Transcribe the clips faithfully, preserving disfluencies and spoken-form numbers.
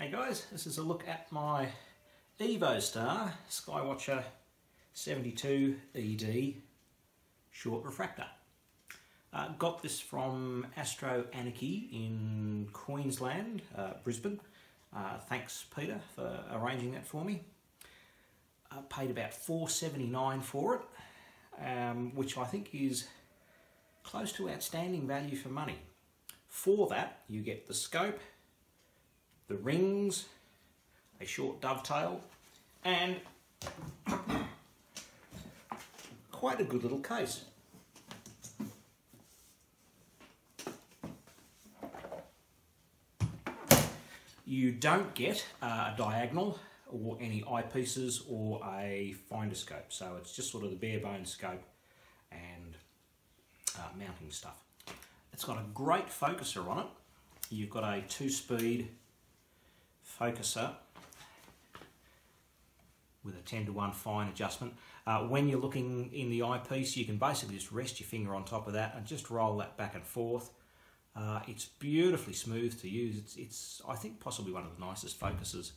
Hey guys, this is a look at my Evostar Skywatcher seventy-two E D short refractor. Uh, got this from Astro Anarchy in Queensland, uh, Brisbane. Uh, thanks Peter for arranging that for me. I paid about four dollars seventy-nine for it, um, which I think is close to outstanding value for money. For that you get the scope, the rings, a short dovetail, and quite a good little case. You don't get a diagonal or any eyepieces or a finder scope, so it's just sort of the bare bone scope and uh, mounting stuff. It's got a great focuser on it. You've got a two-speed focuser with a ten to one fine adjustment. Uh, when you're looking in the eyepiece, you can basically just rest your finger on top of that and just roll that back and forth. Uh, it's beautifully smooth to use. It's, it's I think, possibly one of the nicest focusers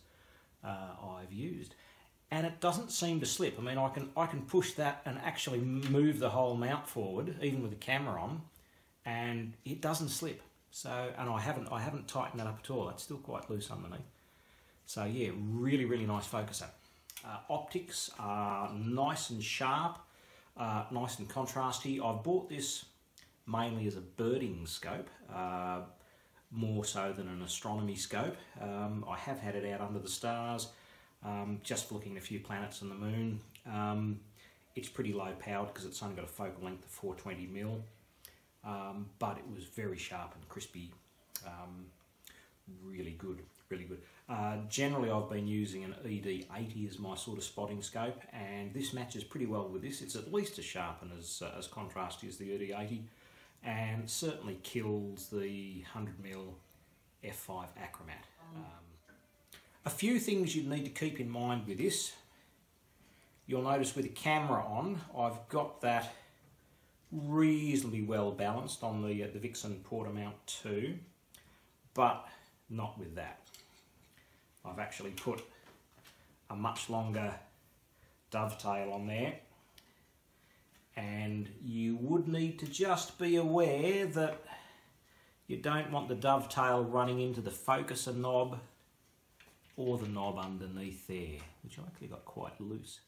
uh, I've used. And it doesn't seem to slip. I mean, I can, I can push that and actually move the whole mount forward, even with the camera on, and it doesn't slip. So, and I haven't, I haven't tightened that up at all. It's still quite loose underneath. So yeah, really, really nice focuser. Uh, optics are nice and sharp, uh, nice and contrasty. I've bought this mainly as a birding scope, uh, more so than an astronomy scope. Um, I have had it out under the stars, um, just looking at a few planets and the moon. Um, it's pretty low powered because it's only got a focal length of four twenty mil, um, but it was very sharp and crispy, um, really good. Really good. Uh, generally I've been using an E D eighty as my sort of spotting scope, and this matches pretty well with this. It's at least as sharp and as, uh, as contrasty as the E D eighty, and certainly kills the one hundred mil F five Acromat. Um, a few things you need to keep in mind with this. You'll notice with the camera on, I've got that reasonably well balanced on the, uh, the Vixen Porta Mount two, but not with that. I've actually put a much longer dovetail on there, and you would need to just be aware that you don't want the dovetail running into the focuser knob or the knob underneath there, which I actually got quite loose.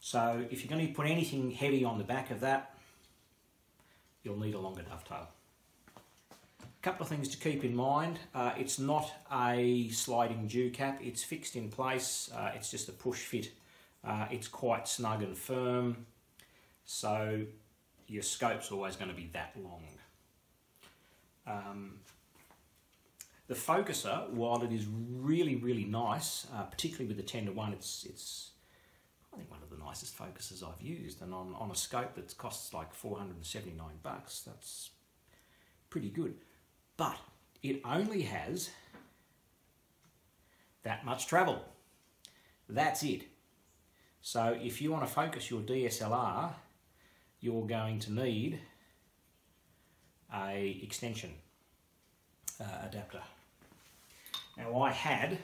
So if you're going to put anything heavy on the back of that, you'll need a longer dovetail. Couple of things to keep in mind. Uh, it's not a sliding dew cap, it's fixed in place, uh, it's just a push fit. Uh, it's quite snug and firm, so your scope's always going to be that long. Um, the focuser, while it is really, really nice, uh, particularly with the ten to one, it's, it's I think one of the nicest focusers I've used, and on, on a scope that costs like four hundred seventy-nine bucks, that's pretty good. But it only has that much travel. That's it. So if you want to focus your D S L R, you're going to need a extension uh, adapter. Now I had,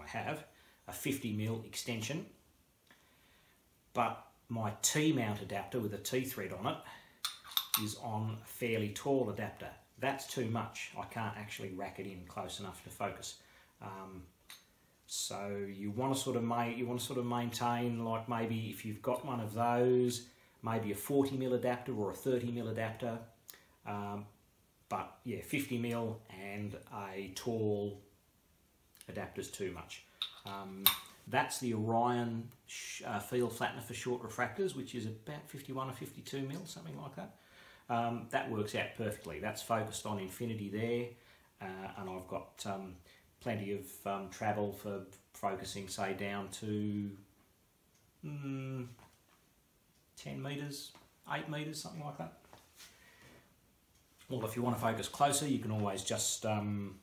I have a fifty mil extension, but my T-mount adapter with a T-thread on it is on a fairly tall adapter. That's too much. I can't actually rack it in close enough to focus. Um, so you want to sort of ma you want to sort of maintain, like, maybe if you've got one of those, maybe a forty mil adapter or a thirty mil adapter. Um, but yeah, fifty mil and a tall adapter's too much. Um, that's the Orion sh uh, field flattener for short refractors, which is about fifty-one or fifty-two mil, something like that. Um, that works out perfectly. That's focused on infinity there, uh, and I've got um, plenty of um, travel for focusing, say, down to mm, ten metres, eight metres, something like that. Well, if you want to focus closer, you can always just um,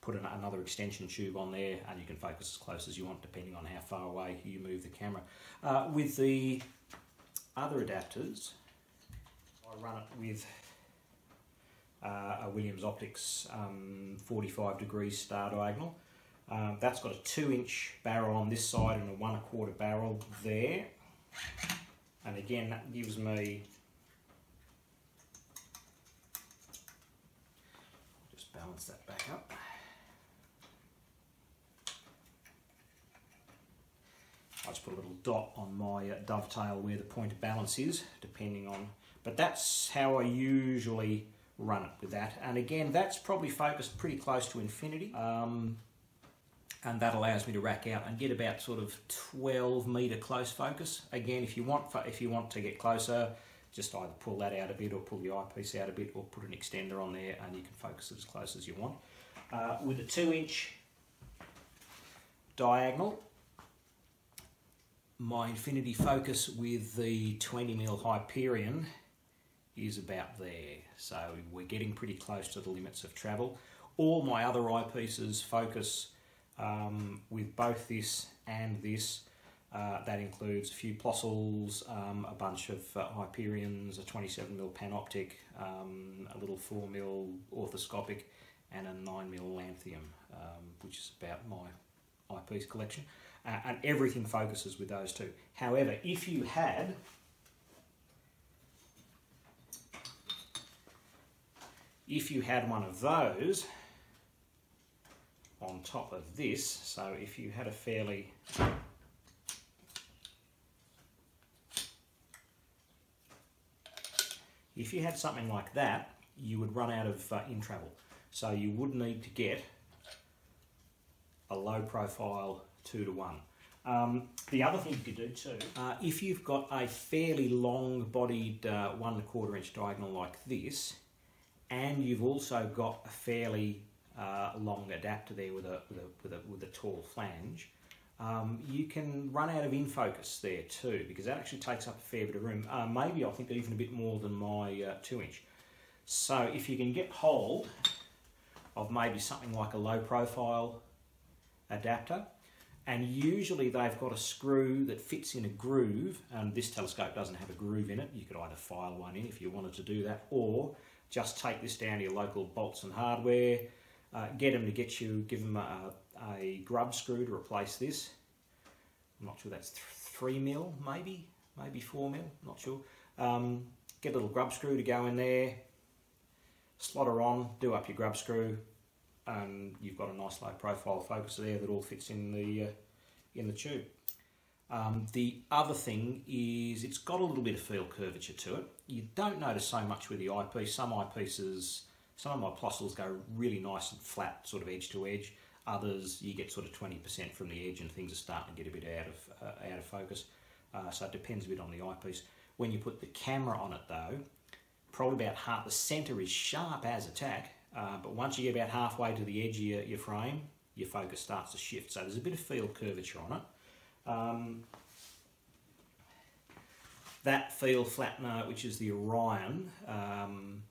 put an, another extension tube on there, and you can focus as close as you want, depending on how far away you move the camera. Uh, with the other adapters, I run it with uh, a Williams Optics um, forty-five degree star diagonal. Um, that's got a two inch barrel on this side and a one and a quarter barrel there. And again, that gives me, just balance that back up. I just put a little dot on my uh, dovetail where the point of balance is, depending on, but that's how I usually run it with that. And again, that's probably focused pretty close to infinity. Um, and that allows me to rack out and get about sort of twelve meter close focus. Again, if you want if you want to get closer, just either pull that out a bit or pull the eyepiece out a bit or put an extender on there and you can focus it as close as you want. Uh, with a two inch diagonal, my infinity focus with the twenty mil Hyperion is about there. So we're getting pretty close to the limits of travel. All my other eyepieces focus Um, with both this and this. Uh, that includes a few Plossals, um, a bunch of uh, Hyperions, a twenty-seven mil Panoptic, um, a little four mil Orthoscopic, and a nine mil Lanthium, um, which is about my eyepiece collection. Uh, and everything focuses with those two. However, if you had if you had one of those on top of this, so if you had a fairly if you had something like that, you would run out of uh, in travel, so you would need to get a low profile two to one. Um, the other thing you could do too, uh, if you've got a fairly long bodied uh, one and a quarter inch diagonal like this, and you've also got a fairly Uh, long adapter there with a with a, with a, with a tall flange, um, you can run out of in-focus there too, because that actually takes up a fair bit of room, uh, maybe I think even a bit more than my uh, two inch. So if you can get hold of maybe something like a low profile adapter, and usually they've got a screw that fits in a groove, and this telescope doesn't have a groove in it. You could either file one in if you wanted to do that, or just take this down to your local Bolts and Hardware. Uh, get them to get you, give them a, a grub screw to replace this. I'm not sure that's th three mil, maybe, maybe four mil, not sure. Um, get a little grub screw to go in there, slot her on, do up your grub screw, and you've got a nice low profile focus there that all fits in the, uh, in the tube. Um, the other thing is it's got a little bit of field curvature to it. You don't notice so much with the eyepiece. Some eyepieces, some of my Plossals go really nice and flat, sort of edge to edge. Others, you get sort of twenty percent from the edge and things are starting to get a bit out of, uh, out of focus. Uh, so it depends a bit on the eyepiece. When you put the camera on it though, probably about half the center is sharp as a tack, uh, but once you get about halfway to the edge of your, your frame, your focus starts to shift. So there's a bit of field curvature on it. Um, that field flattener, which is the Orion, um,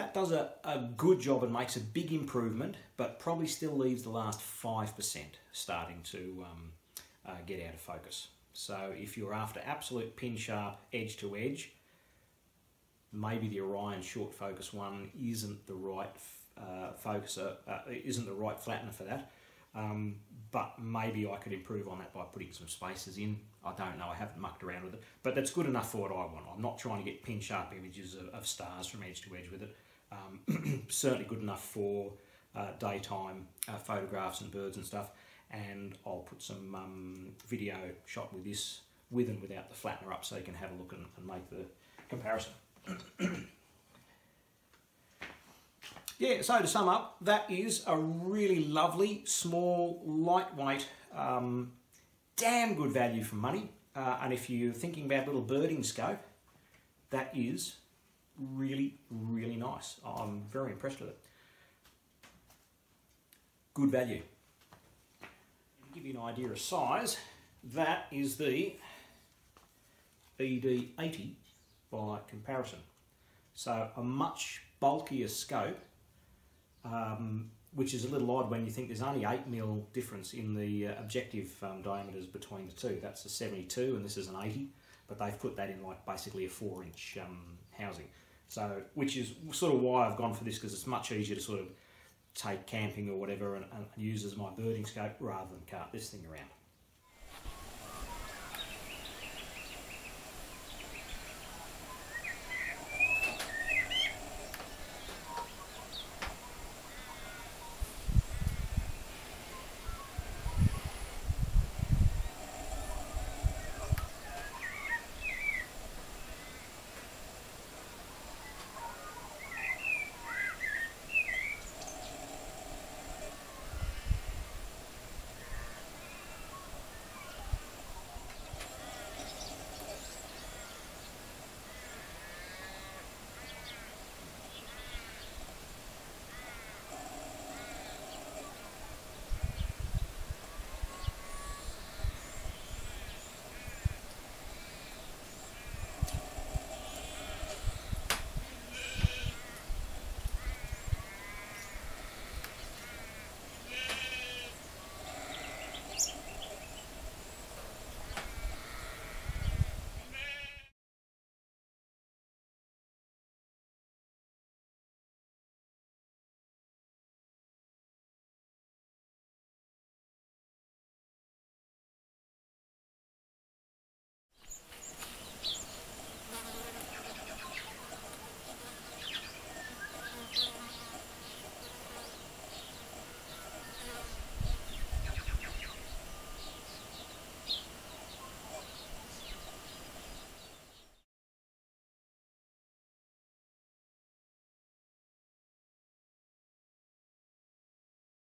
that does a, a good job and makes a big improvement, but probably still leaves the last five percent starting to um, uh, get out of focus. So if you're after absolute pin sharp, edge to edge, maybe the Orion short focus one isn't the right uh, focuser, uh, isn't the right flattener for that. Um, but maybe I could improve on that by putting some spacers in. I don't know, I haven't mucked around with it, but that's good enough for what I want. I'm not trying to get pin sharp images of, of stars from edge to edge with it. Um, certainly good enough for uh, daytime uh, photographs and birds and stuff, and I'll put some um, video shot with this, with and without the flattener up, so you can have a look and, and make the comparison. Yeah, so to sum up, that is a really lovely, small, lightweight, um, damn good value for money. Uh, and if you're thinking about a little birding scope, that is really, really nice. I'm very impressed with it. Good value. To give you an idea of size, that is the E D eighty by comparison. So a much bulkier scope. Um, which is a little odd when you think there's only eight mil difference in the uh, objective um, diameters between the two. That's a seventy-two and this is an eighty, but they've put that in like basically a four inch um, housing. So, which is sort of why I've gone for this, because it's much easier to sort of take camping or whatever and, and use as my birding scope rather than cart this thing around.